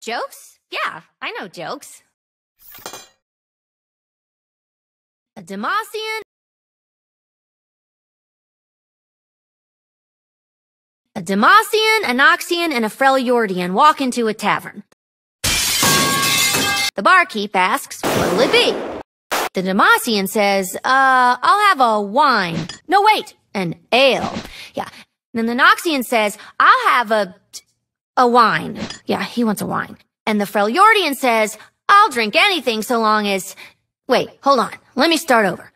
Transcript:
Jokes? Yeah, I know jokes. A Demacian. A Demacian, an Oxian, and a Freljordian walk into a tavern. The barkeep asks, what'll it be? The Demacian says, I'll have a wine. No, wait, an ale. Yeah. And then the Noxian says, I'll have a wine. Yeah, he wants a wine. And the Freljordian says, I'll drink anything so long as... Wait, hold on. Let me start over.